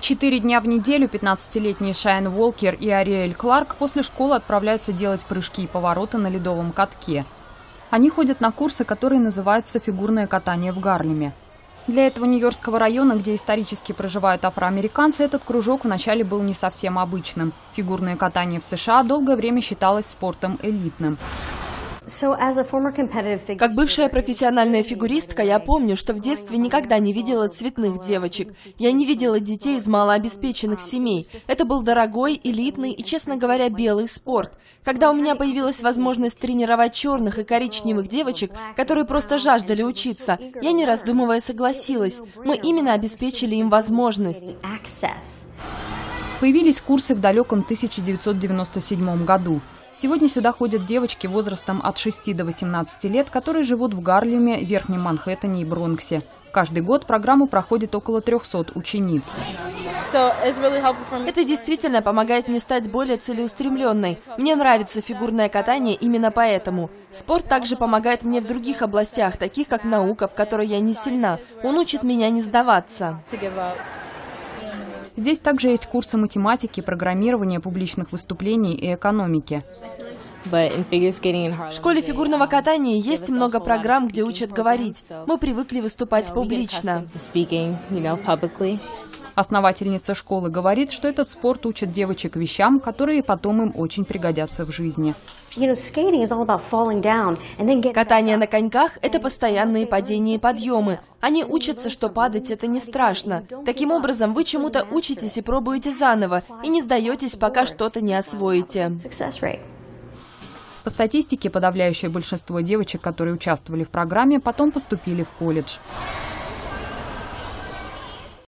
4 дня в неделю 15-летние Шайн Волкер и Ариэль Кларк после школы отправляются делать прыжки и повороты на ледовом катке. Они ходят на курсы, которые называются «Фигурное катание в Гарлеме». Для этого Нью-Йоркского района, где исторически проживают афроамериканцы, этот кружок вначале был не совсем обычным. Фигурное катание в США долгое время считалось спортом элитным. Как бывшая профессиональная фигуристка, я помню, что в детстве никогда не видела цветных девочек. Я не видела детей из малообеспеченных семей. Это был дорогой, элитный и, честно говоря, белый спорт. Когда у меня появилась возможность тренировать черных и коричневых девочек, которые просто жаждали учиться, я, не раздумывая, согласилась. Мы именно обеспечили им возможность. Появились курсы в далеком 1997 году. Сегодня сюда ходят девочки возрастом от 6 до 18 лет, которые живут в Гарлеме, Верхнем Манхэттене и Бронксе. Каждый год программу проходит около 300 учениц. Это действительно помогает мне стать более целеустремленной. Мне нравится фигурное катание именно поэтому. Спорт также помогает мне в других областях, таких как наука, в которой я не сильна. Он учит меня не сдаваться. Здесь также есть курсы математики, программирования, публичных выступлений и экономики. В школе фигурного катания есть много программ, где учат говорить. Мы привыкли выступать публично. Основательница школы говорит, что этот спорт учит девочек вещам, которые потом им очень пригодятся в жизни. Катание на коньках – это постоянные падения и подъемы. Они учатся, что падать – это не страшно. Таким образом, вы чему-то учитесь и пробуете заново, и не сдаетесь, пока что-то не освоите. По статистике, подавляющее большинство девочек, которые участвовали в программе, потом поступили в колледж.